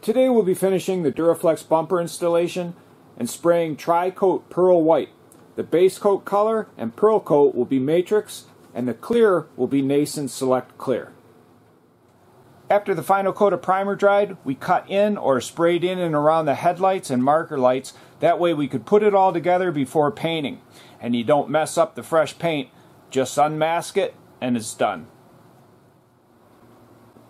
Today we'll be finishing the Duraflex bumper installation and spraying Tri-Coat Pearl White. The base coat color and pearl coat will be Matrix, and the clear will be Nason Select Clear. After the final coat of primer dried, we cut in or sprayed in and around the headlights and marker lights. That way we could put it all together before painting, and you don't mess up the fresh paint. Just unmask it and it's done.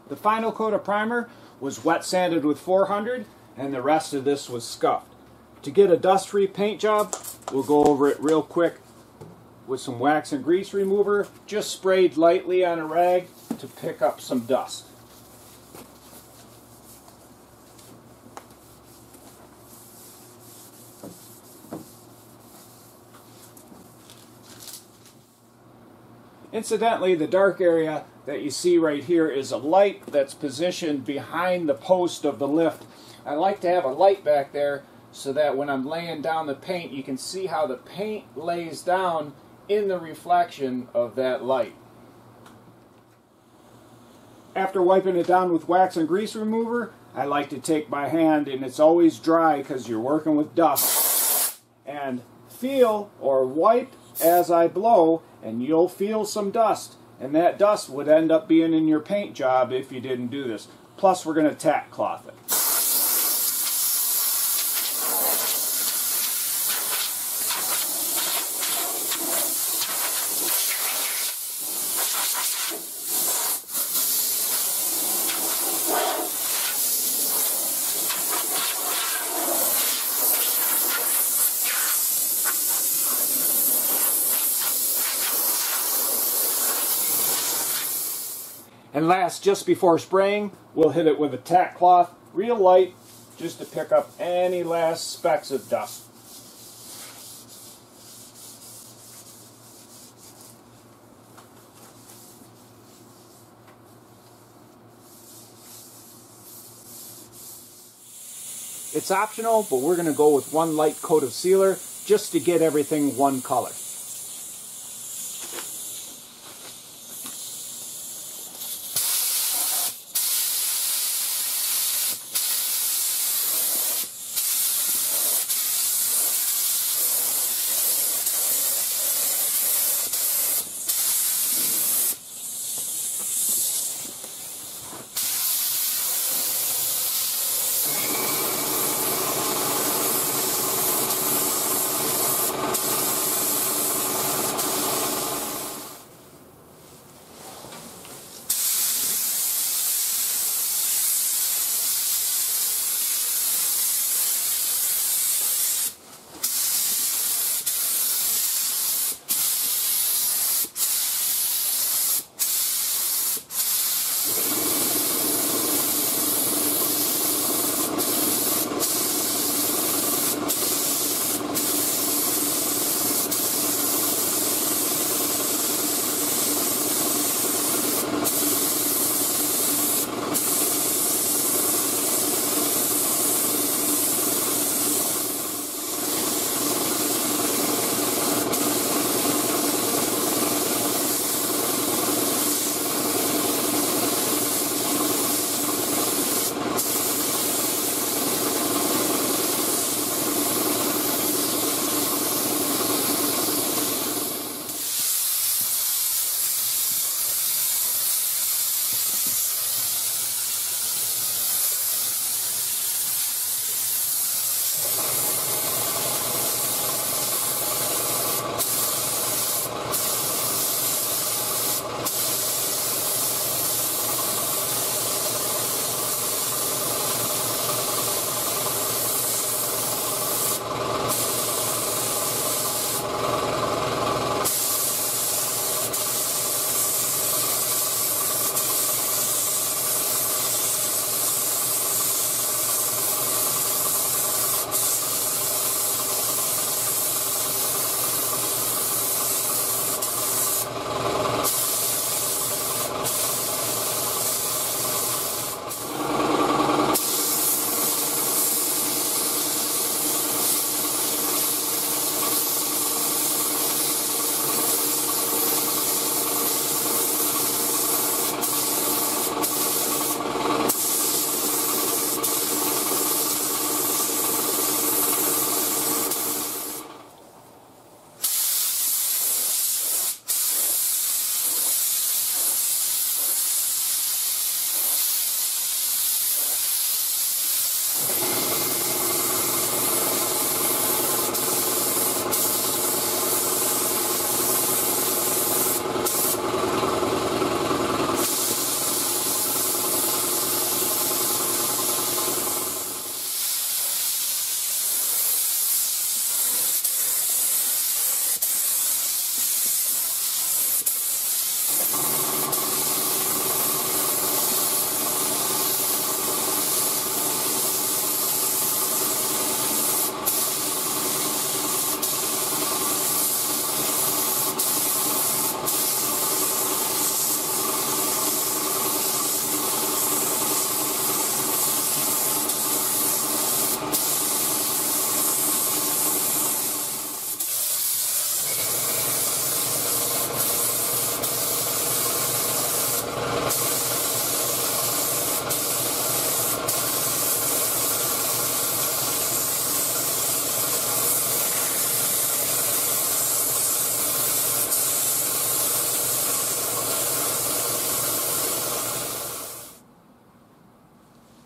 The final coat of primer was wet sanded with 400, and the rest of this was scuffed. To get a dust-free paint job, we'll go over it real quick with some wax and grease remover, just sprayed lightly on a rag to pick up some dust. Incidentally, the dark area that you see right here is a light that's positioned behind the post of the lift. I like to have a light back there so that when I'm laying down the paint, you can see how the paint lays down in the reflection of that light. After wiping it down with wax and grease remover, I like to take my hand, and it's always dry because you're working with dust, and feel or wipe as I blow, and you'll feel some dust, and that dust would end up being in your paint job if you didn't do this. Plus, we're going to tack cloth it. And last, just before spraying, we'll hit it with a tack cloth, real light, just to pick up any last specks of dust. It's optional, but we're going to go with one light coat of sealer just to get everything one color.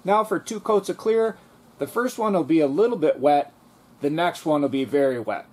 Now for two coats of clear. The first one will be a little bit wet, the next one will be very wet.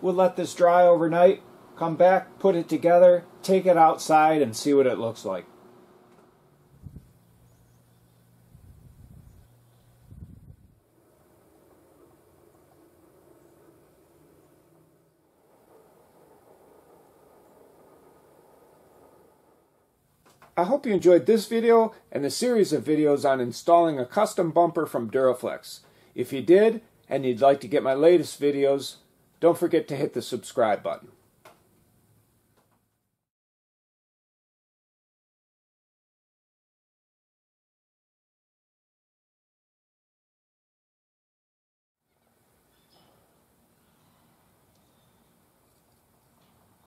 We'll let this dry overnight, come back, put it together, take it outside, and see what it looks like. I hope you enjoyed this video and the series of videos on installing a custom bumper from Duraflex. If you did, and you'd like to get my latest videos, don't forget to hit the subscribe button.